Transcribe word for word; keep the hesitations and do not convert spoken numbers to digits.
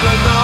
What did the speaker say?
But no.